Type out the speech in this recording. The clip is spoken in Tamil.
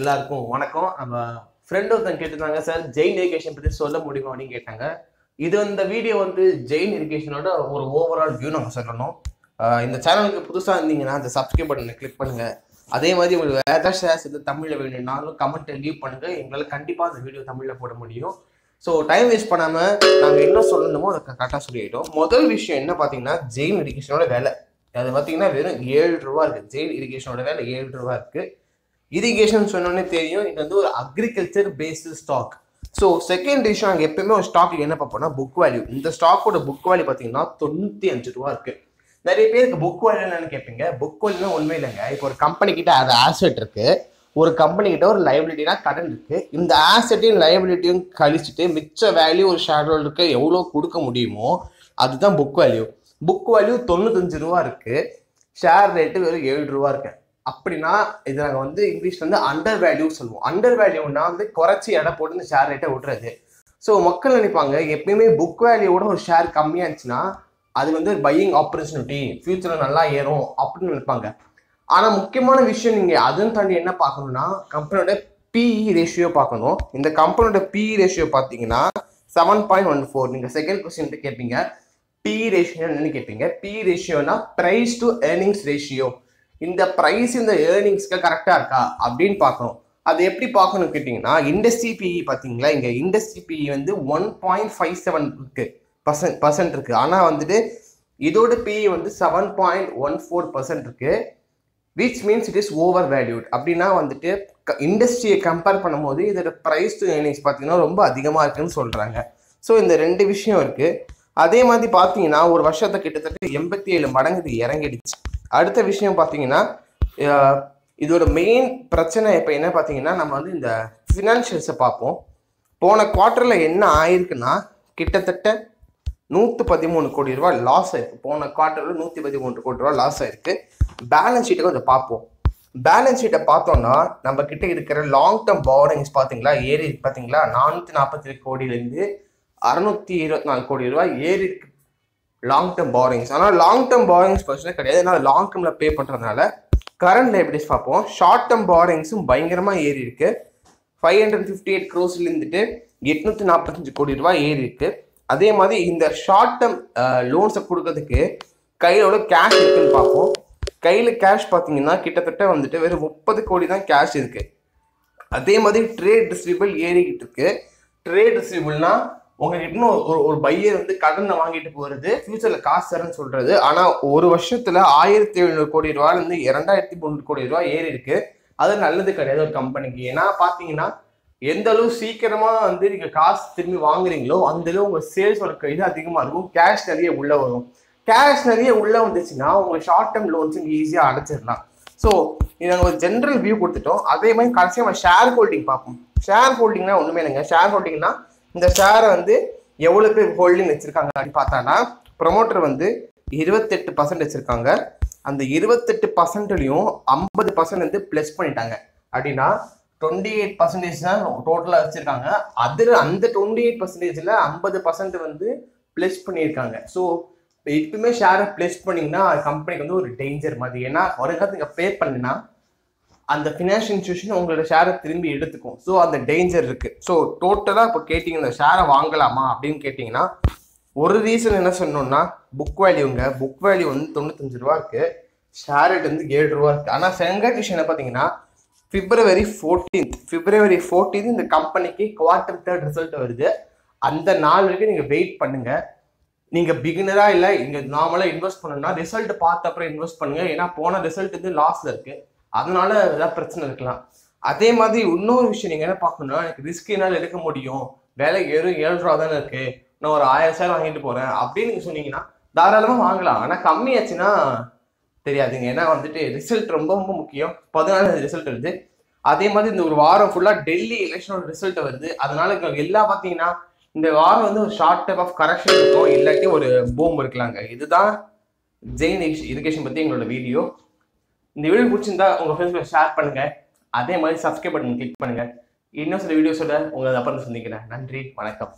எல்லாருக்கும் வணக்கம். நம்ம ஃப்ரெண்ட் ஒருத்தன் கேட்டிருந்தாங்க, சார் ஜெயின் இரிகேஷன் பற்றி சொல்ல முடியுமா அப்படின்னு கேட்டாங்க. இது இந்த வீடியோ ஜெயின் இரிகேஷனோட ஒரு ஓவரால் வியூ நம்ம சொல்லணும். இந்த சேனலுக்கு புதுசாக இருந்தீங்கன்னா அந்த சப்ஸ்கிரைப் பட்டனை கிளிக் பண்ணுங்கள். அதே மாதிரி உங்களுக்கு வேறு ஏதாவது ஷேர்ஸ் இது தமிழில் வேணும்னாலும் கமெண்ட்டை லீவ் பண்ணுங்கள். எங்களால் கண்டிப்பாக அந்த வீடியோ தமிழில் போட முடியும். ஸோ டைம் வேஸ்ட் பண்ணாமல் நாங்கள் என்ன சொல்லணுமோ அதை கரெக்டாக சொல்லிட்டோம். முதல் விஷயம் என்ன பார்த்தீங்கன்னா, ஜெயின் இரிகேஷனோட வேலை அது பார்த்தீங்கன்னா வெறும் 7 ரூபா இருக்குது. ஜெயின் இரிகேஷனோட வேலை 7 ரூபா இருக்குது. இரிகேஷன் சொன்னோன்னே தெரியும், இது ஒரு agriculture based stock. So second issue, நாங்கள் எப்பயுமே ஒரு ஸ்டாக்கு என்ன பார்ப்போம்னா புக் வேல்யூ. இந்த ஸ்டாக்கோட புக் வேல்யூ பார்த்தீங்கன்னா 95 ரூபா இருக்குது. நிறைய பேருக்கு புக் வேல்யூ என்னன்னு கேட்பீங்க. புக் வேல்யூனா ஒன்றுமே இல்லைங்க. இப்போ ஒரு கம்பெனிக்கிட்ட அது ஆசெட் இருக்குது, ஒரு கம்பெனிக்கிட்ட ஒரு லைபிலிட்டினா கடன் இருக்குது. இந்த ஆசெட்டையும் லைபிலிட்டியும் கழிச்சுட்டு மிச்ச வேல்யூ ஒரு ஷேர் ஹோல்டருக்கு எவ்வளோ கொடுக்க முடியுமோ அதுதான் புக் வேல்யூ. புக் வேல்யூ 95 ரூபா இருக்குது, ஷேர் ரேட்டு வெறும் 7 ரூபா இருக்குது. அப்படின்னா இது நாங்கள் இங்கிலீஷில் அண்டர் வேல்யூ சொல்லுவோம். அண்டர் வேல்யூன்னா குறைச்சி எடை போட்டு இந்த ஷேர் ரேட்டை விட்டுறது. ஸோ மக்கள் நினைப்பாங்க எப்பயுமே புக் வேல்யூவோட ஒரு ஷேர் கம்மியாக இருந்துச்சுன்னா அது ஒரு பையிங் ஆப்பர்ச்சுனிட்டி, ஃபியூச்சரில் நல்லா ஏறும் அப்படின்னு நினைப்பாங்க. ஆனால் முக்கியமான விஷயம், நீங்கள் அதுன்னு தாண்டி என்ன பார்க்கணும்னா கம்பெனியோட பிஇ ரேஷியோ பார்க்கணும். இந்த கம்பெனியோட பிஇ ரேஷியோ பார்த்தீங்கன்னா 7.14. நீங்கள் செகண்ட் கொஸ்டின் கேட்பீங்க பிஇ ரேஷியோ என்னன்னு கேட்பீங்க. பிஇ ரேஷியோனா ப்ரைஸ் டு ஏர்னிங்ஸ் ரேஷியோ. இந்த ப்ரைஸ் இந்த ஏர்னிங்ஸ்க்கு கரெக்டாக இருக்கா அப்படின்னு பார்க்கணும். அது எப்படி பார்க்கணும்னு கேட்டிங்கன்னா, இண்டஸ்ட்ரி பிஇ பார்த்தீங்களா, இங்கே இண்டஸ்ட்ரி பிஇ 1.57 இருக்கு பர்சன்ட் இருக்குது. ஆனால் இதோட பிஇ 7.14% இருக்குது. Which means it is over valued. அப்படின்னா இண்டஸ்ட்ரியை கம்பேர் பண்ணும்போது இதோட ப்ரைஸ் டு ஏர்னிங்ஸ் பார்த்தீங்கன்னா ரொம்ப அதிகமாக இருக்குன்னு சொல்கிறாங்க. ஸோ இந்த ரெண்டு விஷயம் இருக்குது. அதே மாதிரி பார்த்தீங்கன்னா ஒரு வருஷத்தை கிட்டத்தட்ட 87 மடங்கு இது இறங்கிடுச்சு. அடுத்த விஷயம் பார்த்தீங்கன்னா இதோட மெயின் பிரச்சனை இப்போ என்ன பார்த்தீங்கன்னா, நம்ம இந்த ஃபினான்ஷியல்ஸை பார்ப்போம். போன குவார்ட்டரில் என்ன ஆயிருக்குன்னா கிட்டத்தட்ட 113 கோடி ரூபா லாஸ் ஆயிருக்கு. போன குவார்ட்டரில் 113 கோடி ரூபா லாஸ் ஆயிருக்கு. பேலன்ஸ் ஷீட்டை கொஞ்சம் பார்ப்போம். பேலன்ஸ் ஷீட்டை பார்த்தோம்னா நம்ம கிட்ட இருக்கிற லாங் டேர்ம் பாரோயிங்ஸ் பார்த்தீங்களா ஏறி பார்த்தீங்களா 442 கோடியிலேருந்து 624 கோடி ரூபா ஏறி இருக்கு லாங் டேர்ம் பாரோயிங்ஸ். ஆனால் லாங் டேர்ம் பாரோயிங்ஸ் பிரச்சனை கிடையாது, ஏன்னா லாங் டேர்மில் பே பண்ணுறதுனால. கரண்ட் லைபிலிட்டிஸ் பார்ப்போம். ஷார்ட் டேர்ம் பாரோயிங்ஸும் பயங்கரமாக ஏறி இருக்குது. 558 க்ரோஸ்லேருந்துட்டு 845 கோடி ரூபா ஏறி இருக்குது. அதே மாதிரி இந்த ஷார்ட் டேர்ம் லோன்ஸை கொடுக்கறதுக்கு கையிலோட கேஷ் இருக்குன்னு பார்ப்போம். கையில் கேஷ் பார்த்தீங்கன்னா கிட்டத்தட்ட வெறும் 30 கோடி தான் கேஷ் இருக்குது. அதே மாதிரி ட்ரேட் ரிசீவபிள் ஏறிக்கிட்டு இருக்குது. ட்ரேட் ரிசீவபிள்னா உங்ககிட்ட ஒரு பையர் கடனை வாங்கிட்டு போகிறது, ஃபியூச்சரில் காசு தரேன்னு சொல்கிறது. ஆனால் ஒரு வருஷத்தில் 1700 கோடி ரூபாலேருந்து 2300 கோடி ரூபா ஏறி இருக்குது. அது நல்லது கிடையாது ஒரு கம்பெனிக்கு. ஏன்னா பார்த்தீங்கன்னா எந்த அளவு சீக்கிரமாக நீங்கள் காசு திரும்பி வாங்குறீங்களோ அந்தளவு உங்கள் சேல்ஸோட இது அதிகமாக இருக்கும், கேஷ் நிறைய உள்ளே வரும். கேஷ் நிறைய உள்ளே வந்துச்சுன்னா உங்கள் ஷார்ட் டேர்ம் லோன்ஸ் நீங்கள் ஈஸியாக அடைச்சிடலாம். ஸோ இது நாங்கள் ஒரு ஜென்ரல் வியூ கொடுத்துட்டோம். அதே மாதிரி கடைசியாக நம்ம ஷேர் ஹோல்டிங் பார்ப்போம். ஷேர் ஹோல்டிங்னா ஒன்றுமே இல்லைங்க. ஷேர் ஹோல்டிங்னா இந்த ஷேரை எவ்வளோ பேர் ஹோல்டிங் வச்சுருக்காங்க அப்படின்னு பார்த்தோன்னா ப்ரொமோட்டர் 28% வச்சுருக்காங்க. அந்த 28%லையும் 50% ப்ளஸ் பண்ணிட்டாங்க. அப்படின்னா 28% தான் டோட்டலாக வச்சுருக்காங்க. அதில் அந்த 28%ல் 50% ப்ளஸ் பண்ணியிருக்காங்க. ஸோ எப்பவுமே ஷேரை ப்ளஸ் பண்ணிங்கன்னா கம்பெனிக்கு ஒரு டேஞ்சர் மாதிரி. ஏன்னா ஒரு காலத்து நீங்கள் பே பண்ணினா அந்த ஃபினான்ஷியல் இன்ஸ்டியூஷன் உங்களோட ஷேரை திரும்பி எடுத்துக்கும். ஸோ அந்த டேஞ்சர் இருக்குது. ஸோ டோட்டலாக இப்போ கேட்டிங்க இந்த ஷேரை வாங்கலாமா அப்படின்னு கேட்டிங்கன்னா ஒரு ரீசன் என்ன சொன்னோன்னா புக் வேல்யூங்க. புக் வேல்யூ 95 ரூபா இருக்குது, ஷேர் ரேட் 7 ரூபா இருக்குது. ஆனால் செகண்ட் விஷயம் என்ன பார்த்தீங்கன்னா ஃபிப்ரவரி 14 இந்த கம்பெனிக்கு குவார்ட்டர் 3rd ரிசல்ட் வருது. அந்த நாள் வரைக்கும் நீங்கள் வெயிட் பண்ணுங்கள். நீங்கள் பிகினராக இல்லை, இங்கே நார்மலாக இன்வெஸ்ட் பண்ணணும்னா ரிசல்ட் பார்த்த அப்புறம் இன்வெஸ்ட் பண்ணுங்கள். ஏன்னா போன ரிசல்ட் லாஸில் இருக்குது, அதனால ஏதாவது பிரச்சனை இருக்கலாம். அதே மாதிரி இன்னொரு விஷயம் நீங்கள் என்ன பார்க்கணும்னா, எனக்கு ரிஸ்க் என்னால் எடுக்க முடியும், வேலை வெறும் 7 ரூபா தானே இருக்குது, நான் ஒரு 1000 ஷேர் வாங்கிட்டு போகிறேன் அப்படின்னு நீங்கள் சொன்னீங்கன்னா தாராளமாக வாங்கலாம். ஆனால் கம்மியாச்சுன்னா தெரியாதுங்க. ஏன்னா ரிசல்ட் ரொம்ப ரொம்ப முக்கியம். 14 ரிசல்ட் வருது. அதே மாதிரி இந்த ஒரு வாரம் ஃபுல்லாக டெல்லி எலெக்ஷனோட ரிசல்ட் வருது. அதனால எல்லாம் பார்த்தீங்கன்னா இந்த வாரம் ஒரு ஷார்ட் டைப் ஆஃப் கரெக்ஷன் இருக்கும், இல்லாட்டி ஒரு பூம் இருக்கலாங்க. இதுதான் ஜெயின் இரிகேஷன் பற்றி எங்களோட வீடியோ. இந்த வீடியோ பிடிச்சிருந்தா உங்கள் ஃப்ரெண்ட்ஸ் ஷேர் பண்ணுங்கள். அதே மாதிரி சப்ஸ்கிரைப் பட்டன் கிளிக் பண்ணுங்கள். இன்னும் சில வீடியோஸோட உங்களை அப்புறம் சந்திக்கிறேன். நன்றி, வணக்கம்.